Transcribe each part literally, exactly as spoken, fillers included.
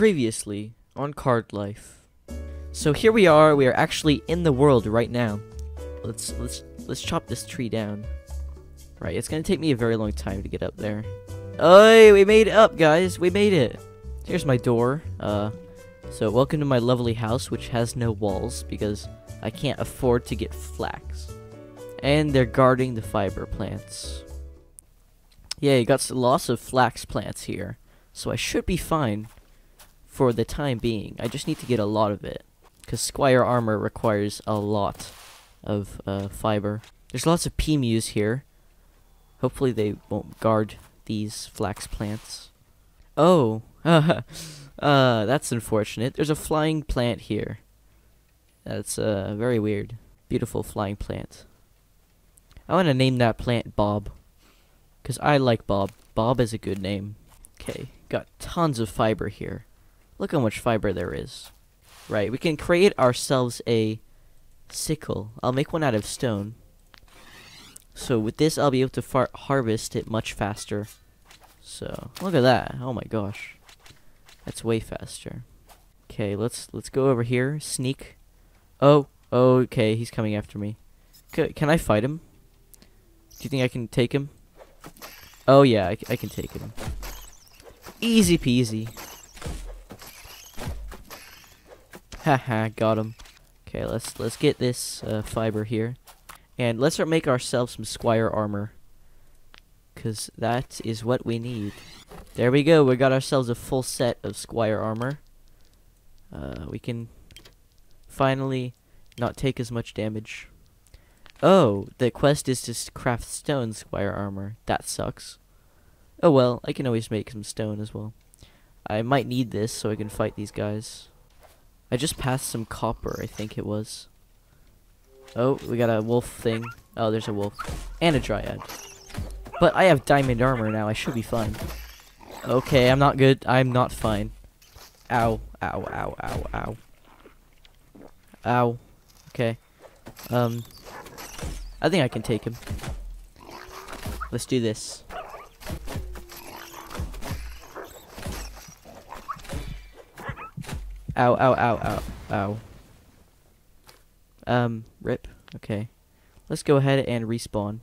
previously on CardLife. So here we are. We are actually in the world right now. Let's let's let's chop this tree down. Right, it's gonna take me a very long time to get up there. Oh, we made it up, guys. We made it. Here's my door. Uh, so welcome to my lovely house, which has no walls because I can't afford to get flax. And they're guarding the fiber plants. Yeah, you got lots of flax plants here, so I should be fine for the time being. I just need to get a lot of it, because Squire Armor requires a lot of uh, fiber. There's lots of P M Us here. Hopefully they won't guard these flax plants. Oh, uh, that's unfortunate. There's a flying plant here. That's uh, very weird. Beautiful flying plant. I want to name that plant Bob. Because I like Bob. Bob is a good name. Okay, got tons of fiber here. Look how much fiber there is. Right, we can create ourselves a sickle. I'll make one out of stone. So with this, I'll be able to far harvest it much faster. So, look at that. Oh my gosh. That's way faster. Okay, let's let's go over here. Sneak. Oh, okay, he's coming after me. C can I fight him? Do you think I can take him? Oh yeah, I, I can take him. Easy peasy. Haha, got him. Okay, let's let's get this uh, fiber here, and let's make ourselves some Squire Armor, cause that is what we need. There we go. We got ourselves a full set of Squire Armor. Uh, we can finally not take as much damage. Oh, the quest is to craft stone Squire Armor. That sucks. Oh well, I can always make some stone as well. I might need this so I can fight these guys. I just passed some copper, I think it was. Oh, we got a wolf thing. Oh, there's a wolf. And a dryad. But I have diamond armor now, I should be fine. Okay, I'm not good. I'm not fine. Ow, ow, ow, ow, ow. Ow. Okay. Um... I think I can take him. Let's do this. Ow, ow, ow, ow, ow. Um, rip. Okay. Let's go ahead and respawn.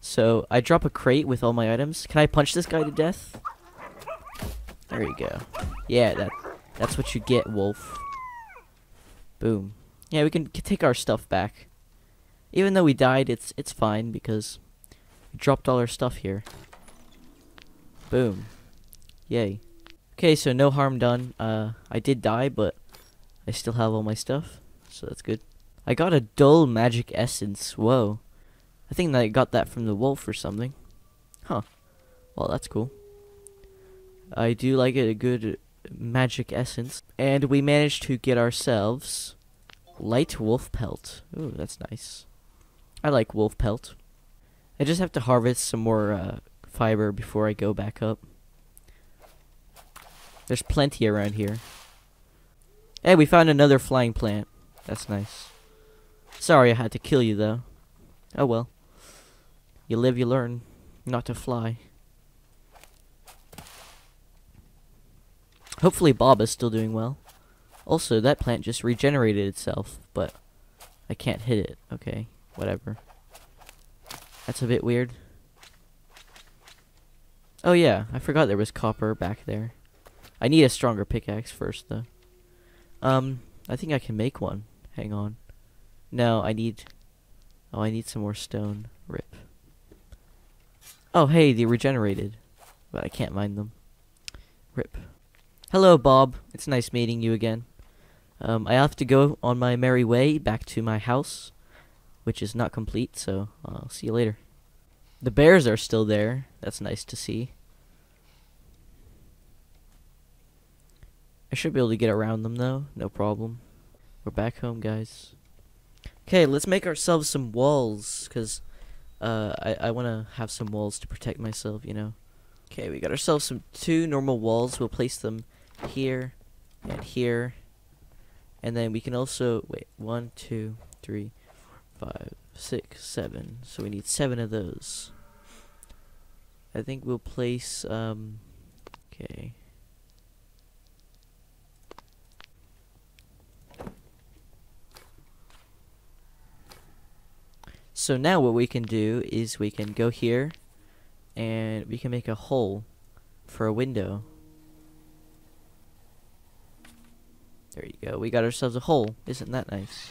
So, I drop a crate with all my items. Can I punch this guy to death? There you go. Yeah, that that's what you get, wolf. Boom. Yeah, we can take our stuff back. Even though we died, it's it's fine because we dropped all our stuff here. Boom. Yay. Okay, so no harm done. Uh, I did die, but I still have all my stuff, so that's good. I got a dull magic essence. Whoa. I think that I got that from the wolf or something. Huh. Well, that's cool. I do like it, a good magic essence. And we managed to get ourselves light wolf pelt. Ooh, that's nice. I like wolf pelt. I just have to harvest some more uh, fiber before I go back up. There's plenty around here. Hey, we found another flying plant. That's nice. Sorry I had to kill you, though. Oh well. You live, you learn not to fly. Hopefully Bob is still doing well. Also, that plant just regenerated itself, but I can't hit it. Okay, whatever. That's a bit weird. Oh yeah, I forgot there was copper back there. I need a stronger pickaxe first, though. Um, I think I can make one. Hang on. No, I need... Oh, I need some more stone. Rip. Oh, hey, they regenerated. But I can't mine them. Rip. Hello, Bob. It's nice meeting you again. Um, I have to go on my merry way back to my house, which is not complete, so I'll see you later. The bears are still there. That's nice to see. I should be able to get around them, though. No problem. We're back home, guys. Okay, let's make ourselves some walls, because uh, I, I want to have some walls to protect myself, you know. Okay, we got ourselves some two normal walls. We'll place them here and here. And then we can also... Wait, one, two, three, four, five, six, seven. So we need seven of those. I think we'll place... Um, okay... So now what we can do is we can go here and we can make a hole for a window. There you go. We got ourselves a hole. Isn't that nice?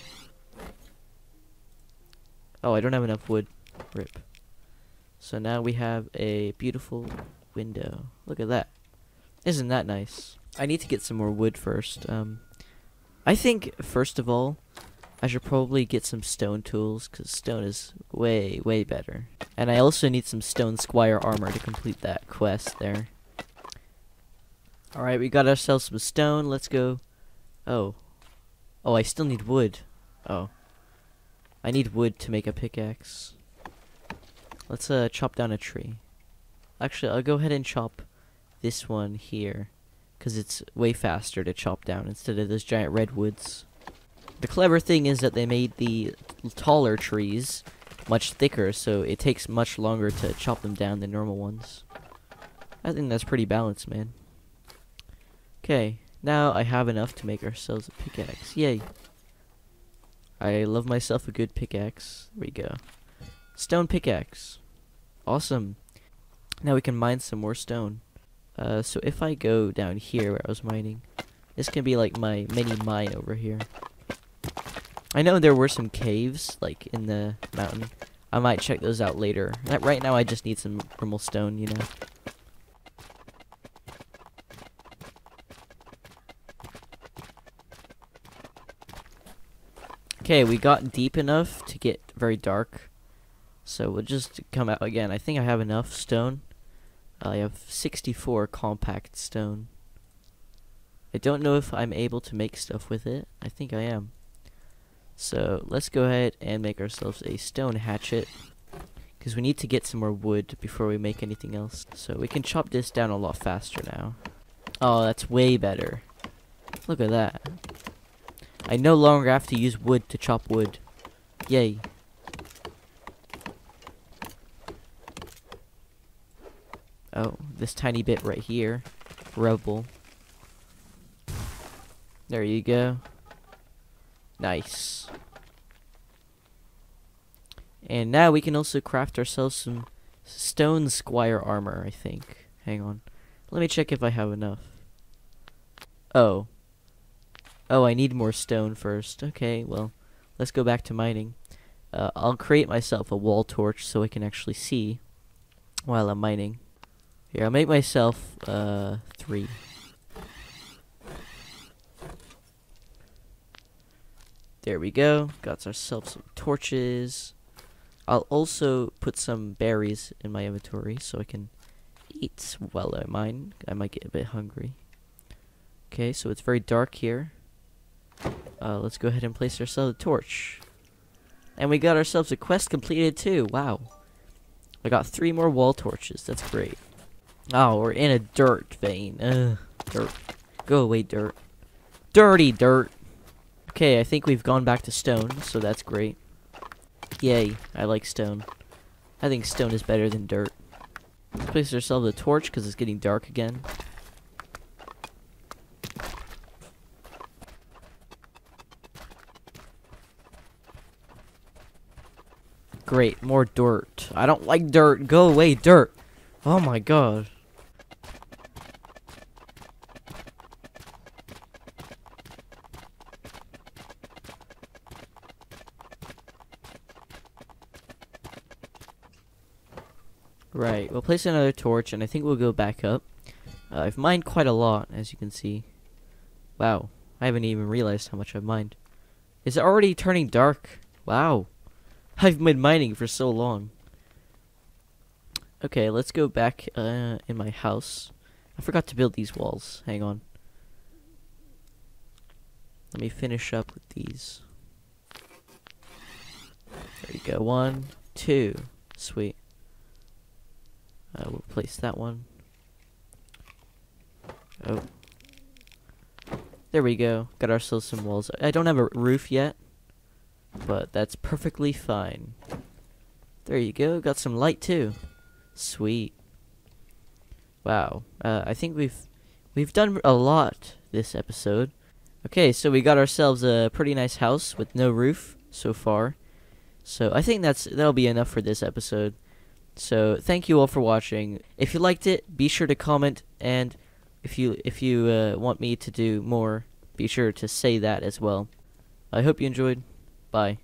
Oh, I don't have enough wood. Rip. So now we have a beautiful window. Look at that. Isn't that nice? I need to get some more wood first. Um, I think, first of all, I should probably get some stone tools, because stone is way, way better. And I also need some stone squire armor to complete that quest there. Alright, we got ourselves some stone. Let's go. Oh. Oh, I still need wood. Oh. I need wood to make a pickaxe. Let's uh, chop down a tree. Actually, I'll go ahead and chop this one here, because it's way faster to chop down instead of those giant redwoods. The clever thing is that they made the taller trees much thicker, so it takes much longer to chop them down than normal ones. I think that's pretty balanced, man. Okay, now I have enough to make ourselves a pickaxe. Yay. I love myself a good pickaxe. There we go. Stone pickaxe. Awesome. Now we can mine some more stone. Uh, so if I go down here where I was mining, this can be like my mini mine over here. I know there were some caves, like, in the mountain. I might check those out later. Right now I just need some normal stone, you know. Okay, we got deep enough to get very dark, so we'll just come out again. I think I have enough stone. Uh, I have sixty-four compact stone. I don't know if I'm able to make stuff with it. I think I am. So let's go ahead and make ourselves a stone hatchet, because we need to get some more wood before we make anything else. So we can chop this down a lot faster now. Oh, that's way better. Look at that. I no longer have to use wood to chop wood. Yay. Oh, this tiny bit right here. Rubble. There you go. Nice. And now we can also craft ourselves some stone squire armor, I think. Hang on. Let me check if I have enough. Oh. Oh, I need more stone first. Okay, well, let's go back to mining. Uh, I'll create myself a wall torch so I can actually see while I'm mining. Here, I'll make myself uh, three. There we go. Got ourselves some torches. I'll also put some berries in my inventory so I can eat while I mine. I might get a bit hungry. Okay, so it's very dark here. Uh, let's go ahead and place ourselves a torch. And we got ourselves a quest completed too. Wow. I got three more wall torches. That's great. Oh, we're in a dirt vein. Ugh, dirt. Go away, dirt. Dirty dirt. Okay, I think we've gone back to stone, so that's great. Yay, I like stone. I think stone is better than dirt. Let's place ourselves a torch because it's getting dark again. Great, more dirt. I don't like dirt. Go away, dirt. Oh my god. Right, we'll place another torch and I think we'll go back up. Uh, I've mined quite a lot, as you can see. Wow, I haven't even realized how much I've mined. It's already turning dark. Wow. I've been mining for so long. Okay, let's go back uh, in my house. I forgot to build these walls. Hang on. Let me finish up with these. There you go. One, two. Sweet. Uh, we'll place that one. Oh. There we go. Got ourselves some walls. I don't have a roof yet, but that's perfectly fine. There you go. Got some light too. Sweet. Wow. Uh, I think we've we've done a lot this episode. Okay, so we got ourselves a pretty nice house with no roof so far. So I think that's that'll be enough for this episode. So thank you all for watching. If you liked it, be sure to comment, and if you if you uh, want me to do more, be sure to say that as well. I hope you enjoyed. Bye.